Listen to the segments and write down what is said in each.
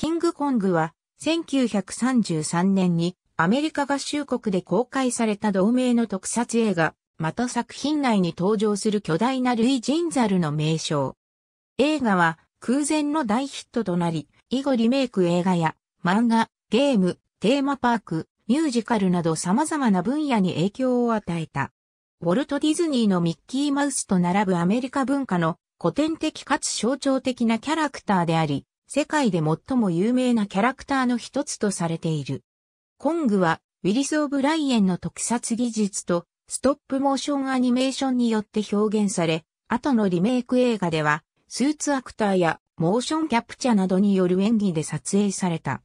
キングコングは1933年にアメリカ合衆国で公開された同名の特撮映画、また作品内に登場する巨大な類人猿の名称。映画は空前の大ヒットとなり、以後リメイク映画や漫画、ゲーム、テーマパーク、ミュージカルなど様々な分野に影響を与えた。ウォルト・ディズニーのミッキーマウスと並ぶアメリカ文化の古典的かつ象徴的なキャラクターであり、世界で最も有名なキャラクターの一つとされている。コングはウィリス・オブライエンの特撮技術とストップモーションアニメーションによって表現され、後のリメイク映画ではスーツアクターやモーションキャプチャなどによる演技で撮影された。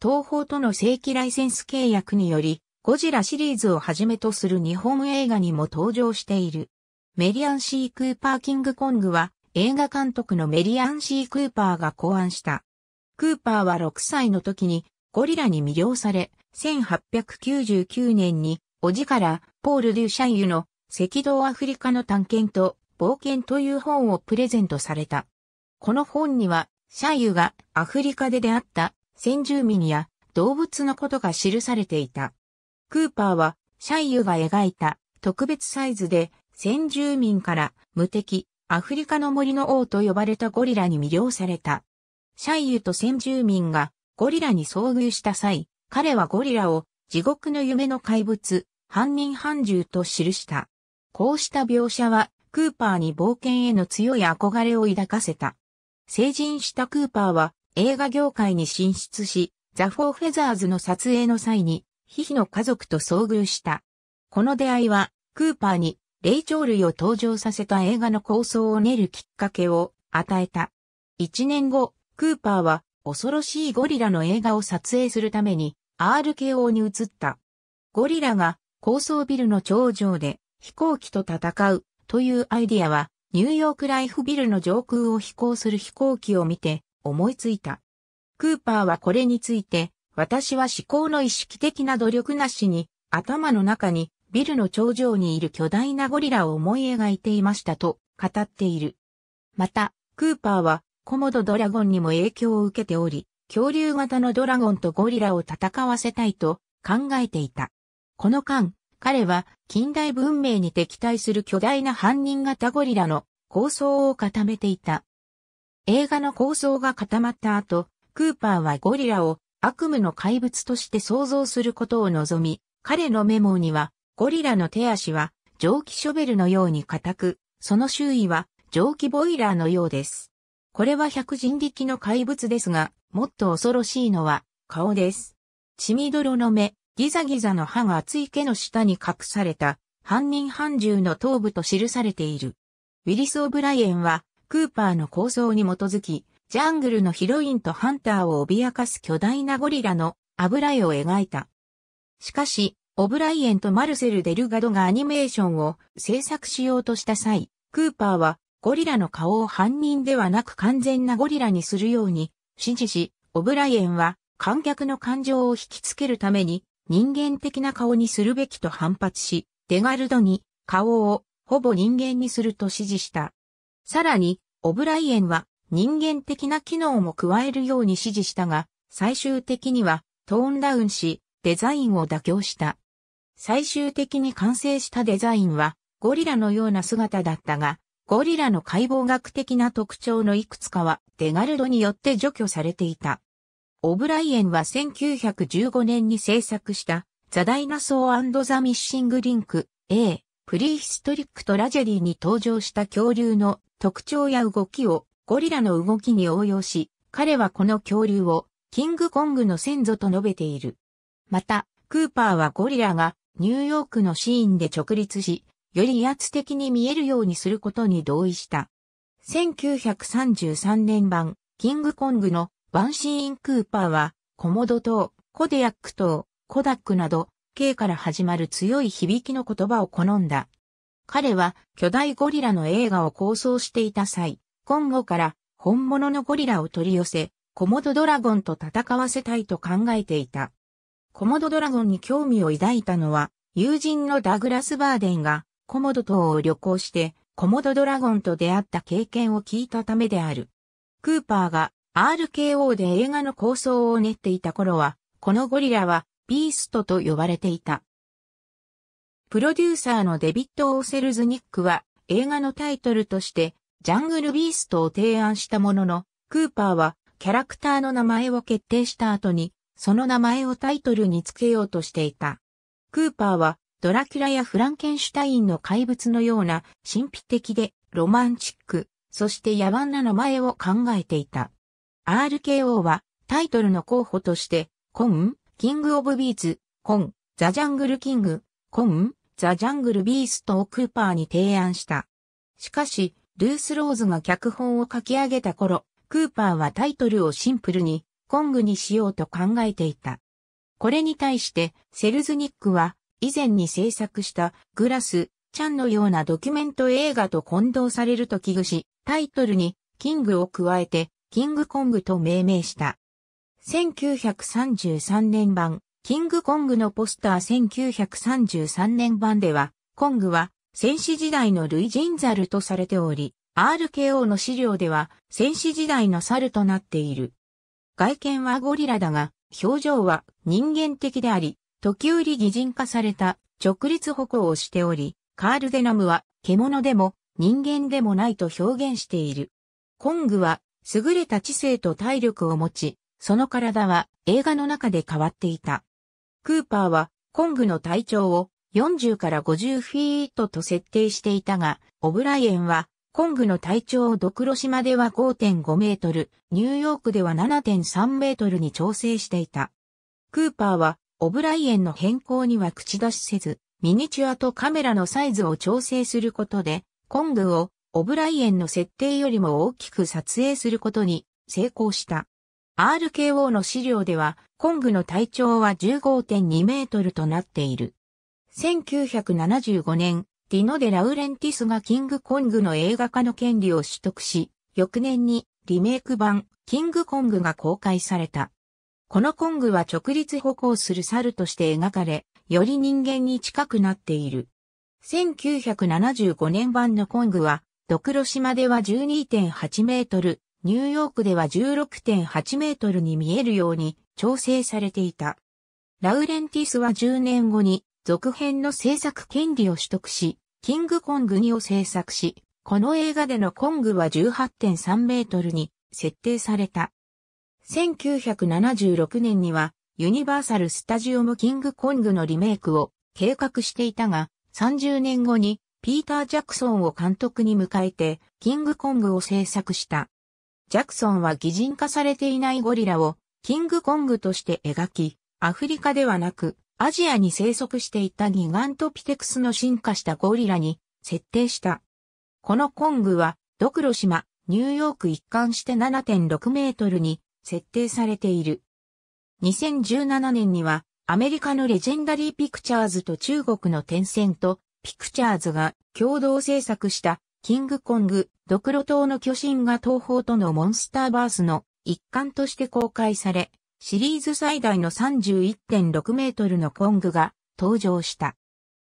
東宝との正規ライセンス契約により、ゴジラシリーズをはじめとする日本映画にも登場している。メリアン・C・クーパー・キングコングは映画監督のメリアン・C・クーパーが考案した。クーパーは6歳の時にゴリラに魅了され、1899年に叔父からポール・デュシャイユの赤道アフリカの探検と冒険という本をプレゼントされた。この本にはシャイユがアフリカで出会った先住民や動物のことが記されていた。クーパーはシャイユが描いた特別サイズで先住民から無敵アフリカの森の王と呼ばれたゴリラに魅了された。シャイユと先住民がゴリラに遭遇した際、彼はゴリラを地獄の夢の怪物、半人半獣と記した。こうした描写はクーパーに冒険への強い憧れを抱かせた。成人したクーパーは映画業界に進出し、The Four Feathersの撮影の際に、ヒヒの家族と遭遇した。この出会いは、クーパーに、霊長類を登場させた映画の構想を練るきっかけを与えた。1年後、クーパーは、恐ろしいゴリラの映画を撮影するために、RKO に移った。ゴリラが、高層ビルの頂上で、飛行機と戦う、というアイディアは、ニューヨークライフビルの上空を飛行する飛行機を見て、思いついた。クーパーはこれについて、私は思考の意識的な努力なしに、頭の中にビルの頂上にいる巨大なゴリラを思い描いていましたと語っている。また、クーパーはコモドドラゴンにも影響を受けており、恐竜型のドラゴンとゴリラを戦わせたいと考えていた。この間、彼は近代文明に敵対する巨大な半人型ゴリラの構想を固めていた。映画の構想が固まった後、クーパーはゴリラを悪夢の怪物として想像することを望み、彼のメモには、ゴリラの手足は蒸気ショベルのように固く、その周囲は蒸気ボイラーのようです。これは百人力の怪物ですが、もっと恐ろしいのは顔です。血みどろの目、ギザギザの歯が厚い毛の下に隠された、半人半獣の頭部と記されている。ウィリス・オブライエンは、クーパーの構想に基づき、ジャングルのヒロインとハンターを脅かす巨大なゴリラの油絵を描いた。しかし、オブライエンとマルセル・デルガドがアニメーションを制作しようとした際、クーパーはゴリラの顔を半人ではなく完全なゴリラにするように指示し、オブライエンは観客の感情を引きつけるために人間的な顔にするべきと反発し、デガルドに顔をほぼ人間にすると指示した。さらに、オブライエンは人間的な機能も加えるように指示したが、最終的にはトーンダウンし、デザインを妥協した。最終的に完成したデザインは、ゴリラのような姿だったが、ゴリラの解剖学的な特徴のいくつかは、デガルドによって除去されていた。オブライエンは1915年に制作した、ザ・ダイナソー&ザ・ミッシング・リンク、A、プリヒストリック・トラジェディに登場した恐竜の特徴や動きをゴリラの動きに応用し、彼はこの恐竜をキングコングの先祖と述べている。また、クーパーはゴリラがニューヨークのシーンで直立し、より威圧的に見えるようにすることに同意した。1933年版、キングコングのワンシーンクーパーは、コモド島、コディアック島、コダックなど、K から始まる強い響きの言葉を好んだ。彼は巨大ゴリラの映画を構想していた際、コンゴから本物のゴリラを取り寄せ、コモドドラゴンと戦わせたいと考えていた。コモドドラゴンに興味を抱いたのは、友人のダグラス・バーデンがコモド島を旅行して、コモドドラゴンと出会った経験を聞いたためである。クーパーが RKO で映画の構想を練っていた頃は、このゴリラはビーストと呼ばれていた。プロデューサーのデビッド・オーセルズニックは映画のタイトルとしてジャングル・ビーストを提案したものの、クーパーはキャラクターの名前を決定した後に、その名前をタイトルに付けようとしていた。クーパーはドラキュラやフランケンシュタインの怪物のような神秘的でロマンチック、そして野蛮な名前を考えていた。RKO はタイトルの候補として、コン、キングオブビーツ、コン、ザジャングルキング、コン、ザジャングルビーストをクーパーに提案した。しかし、ルース・ローズが脚本を書き上げた頃、クーパーはタイトルをシンプルに、コングにしようと考えていた。これに対して、セルズニックは、以前に制作したグラス・チャンのようなドキュメント映画と混同されると危惧し、タイトルにキングを加えて、キングコングと命名した。1933年版、キングコングのポスター1933年版では、コングは戦士時代の類人猿とされており、RKO の資料では戦士時代の猿となっている。外見はゴリラだが、表情は人間的であり、時折擬人化された直立歩行をしており、カール・デナムは獣でも人間でもないと表現している。コングは優れた知性と体力を持ち、その体は映画の中で変わっていた。クーパーはコングの体長を40から50フィートと設定していたが、オブライエンはコングの体長を黒島では 5.5 メートル、ニューヨークでは 7.3 メートルに調整していた。クーパーはオブライエンの変更には口出しせず、ミニチュアとカメラのサイズを調整することで、コングをオブライエンの設定よりも大きく撮影することに成功した。RKO の資料では、コングの体長は 15.2 メートルとなっている。1975年、ディノ・デ・ラウレンティスがキングコングの映画化の権利を取得し、翌年にリメイク版、キングコングが公開された。このコングは直立歩行する猿として描かれ、より人間に近くなっている。1975年版のコングは、黒島では 12.8 メートル、ニューヨークでは 16.8 メートルに見えるように調整されていた。ラウレンティスは10年後に続編の制作権利を取得し、キングコング2を制作し、この映画でのコングは 18.3 メートルに設定された。1976年にはユニバーサル・スタジオもキングコングのリメイクを計画していたが、30年後にピーター・ジャクソンを監督に迎えてキングコングを制作した。ジャクソンは擬人化されていないゴリラをキングコングとして描き、アフリカではなくアジアに生息していたギガントピテクスの進化したゴリラに設定した。このコングは黒島、ニューヨーク一貫して 7.6 メートルに設定されている。2017年にはアメリカのレジェンダリーピクチャーズと中国のテンセントピクチャーズが共同制作したキングコング、黒島の巨神が東方とのモンスターバースの一環として公開され、シリーズ最大の 31.6 メートルのコングが登場した。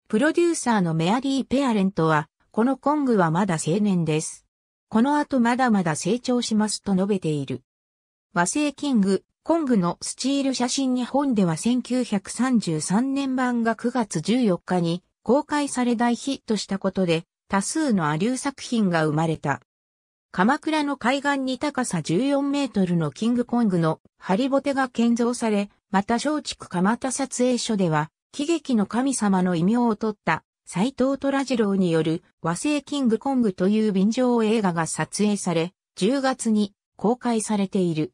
プロデューサーのメアリー・ペアレントは、このコングはまだ青年です。この後まだまだ成長しますと述べている。和製キング、コングのスチール写真日本では1933年版が9月14日に公開され大ヒットしたことで、多数のアリュー作品が生まれた。鎌倉の海岸に高さ14メートルのキングコングのハリボテが建造され、また松竹蒲田撮影所では、喜劇の神様の異名を取った斎藤寅次郎による和製キングコングという便乗映画が撮影され、10月に公開されている。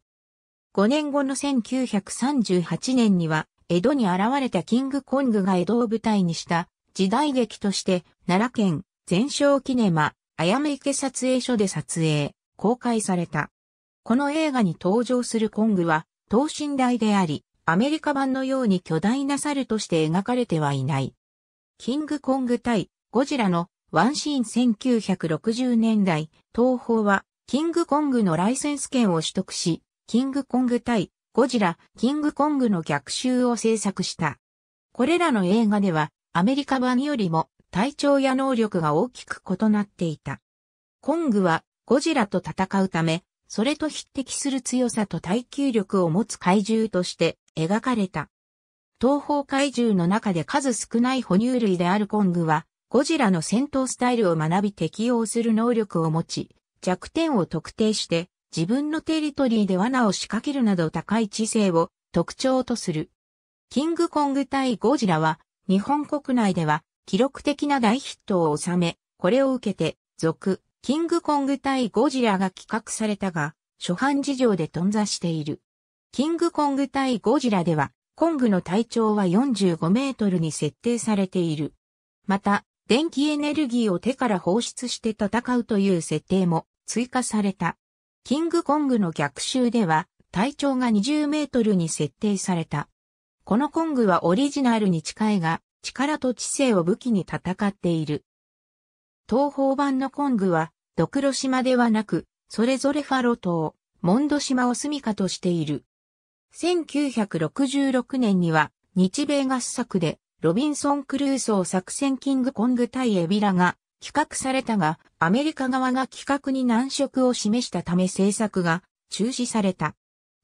5年後の1938年には、江戸に現れたキングコングが江戸を舞台にした時代劇として、奈良県、全勝キネマ、綾目池撮影所で撮影、公開された。この映画に登場するコングは、等身大であり、アメリカ版のように巨大な猿として描かれてはいない。キングコング対ゴジラのワンシーン1960年代、東宝は、キングコングのライセンス権を取得し、キングコング対ゴジラ、キングコングの逆襲を制作した。これらの映画では、アメリカ版よりも、体調や能力が大きく異なっていた。コングはゴジラと戦うため、それと匹敵する強さと耐久力を持つ怪獣として描かれた。東方怪獣の中で数少ない哺乳類であるコングは、ゴジラの戦闘スタイルを学び適応する能力を持ち、弱点を特定して、自分のテリトリーで罠を仕掛けるなど高い知性を特徴とする。キングコング対ゴジラは、日本国内では記録的な大ヒットを収め、これを受けて、続、キングコング対ゴジラが企画されたが、初版事情で頓挫している。キングコング対ゴジラでは、コングの体長は45メートルに設定されている。また、電気エネルギーを手から放出して戦うという設定も追加された。キングコングの逆襲では、体長が20メートルに設定された。このコングはオリジナルに近いが、力と知性を武器に戦っている。東宝版のコングは、ドクロ島ではなく、それぞれファロ島、モンド島を住処としている。1966年には、日米合作で、ロビンソン・クルーソー作戦キングコング対エビラが企画されたが、アメリカ側が企画に難色を示したため制作が中止された。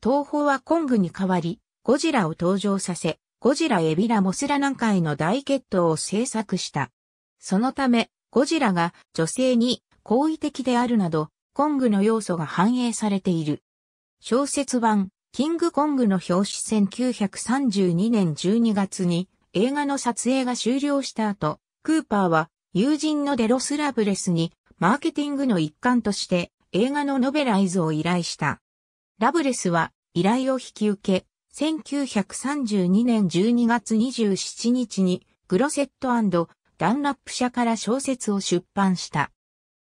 東宝はコングに代わり、ゴジラを登場させ、ゴジラエビラモスラ南海の大決闘を制作した。そのため、ゴジラが女性に好意的であるなど、コングの要素が反映されている。小説版、キングコングの表紙1932年12月に映画の撮影が終了した後、クーパーは友人のデロス・ラブレスにマーケティングの一環として映画のノベライズを依頼した。ラブレスは依頼を引き受け、1932年12月27日にグロセット&ダンラップ社から小説を出版した。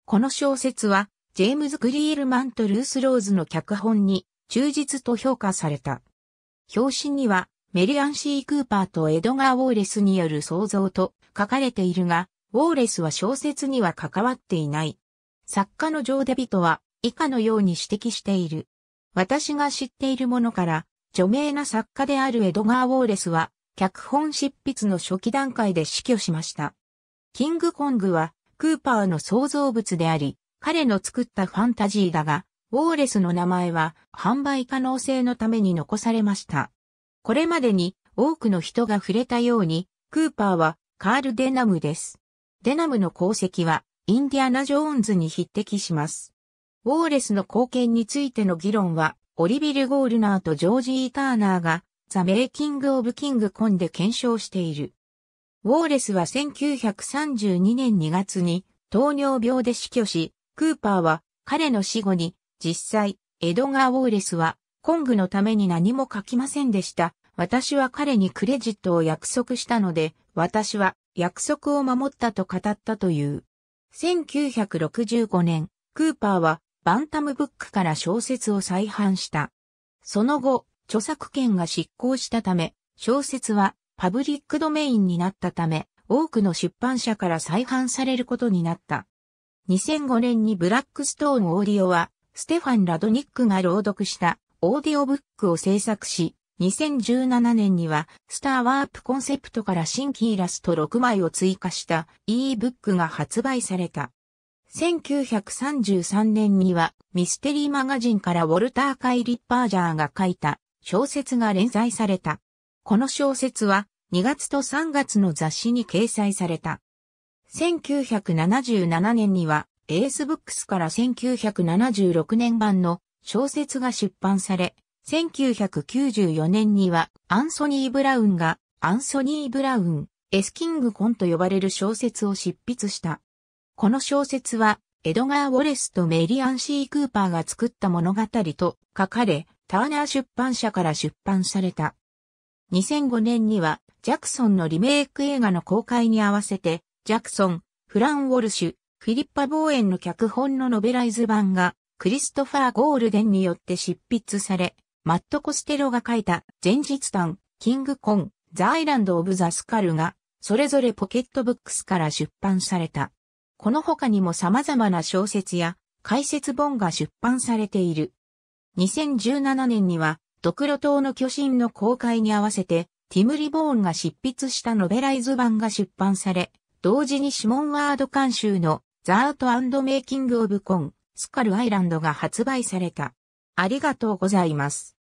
この小説はジェームズ・クリールマンとルース・ローズの脚本に忠実と評価された。表紙にはメリアン・シー・クーパーとエドガー・ウォーレスによる創造と書かれているが、ウォーレスは小説には関わっていない。作家のジョー・デビトは以下のように指摘している。私が知っているものから、著名な作家であるエドガー・ウォーレスは、脚本執筆の初期段階で死去しました。キングコングは、クーパーの創造物であり、彼の作ったファンタジーだが、ウォーレスの名前は、販売可能性のために残されました。これまでに、多くの人が触れたように、クーパーは、カール・デナムです。デナムの功績は、インディアナ・ジョーンズに匹敵します。ウォーレスの貢献についての議論は、オリビル・ゴールナーとジョージ・イターナーがザ・メイキング・オブ・キング・コンで検証している。ウォーレスは1932年2月に糖尿病で死去し、クーパーは彼の死後に実際、エドガー・ウォーレスはコングのために何も書きませんでした。私は彼にクレジットを約束したので、私は約束を守ったと語ったという。1965年、クーパーはバンタムブックから小説を再版した。その後、著作権が失効したため、小説はパブリックドメインになったため、多くの出版社から再版されることになった。2005年にブラックストーンオーディオは、ステファン・ラドニックが朗読したオーディオブックを制作し、2017年には、スターワープコンセプトから新規イラスト6枚を追加した e-book が発売された。1933年にはミステリーマガジンからウォルター・カイ・リッパージャーが書いた小説が連載された。この小説は2月と3月の雑誌に掲載された。1977年にはエースブックスから1976年版の小説が出版され、1994年にはアンソニー・ブラウンがアンソニー・ブラウン・エス・キング・コンと呼ばれる小説を執筆した。この小説は、エドガー・ウォレスとメリアン・シー・クーパーが作った物語と書かれ、ターナー出版社から出版された。2005年には、ジャクソンのリメイク映画の公開に合わせて、ジャクソン、フラン・ウォルシュ、フィリッパ・ボーエンの脚本のノベライズ版が、クリストファー・ゴールデンによって執筆され、マット・コステロが書いた、前日譚、キング・コン、ザ・アイランド・オブ・ザ・スカルが、それぞれポケットブックスから出版された。この他にも様々な小説や解説本が出版されている。2017年には、ドクロ島の巨神の公開に合わせて、ティム・リボーンが執筆したノベライズ版が出版され、同時にシモン・ワード監修のザ・アート&メイキング・オブ・コン、スカル・アイランドが発売された。ありがとうございます。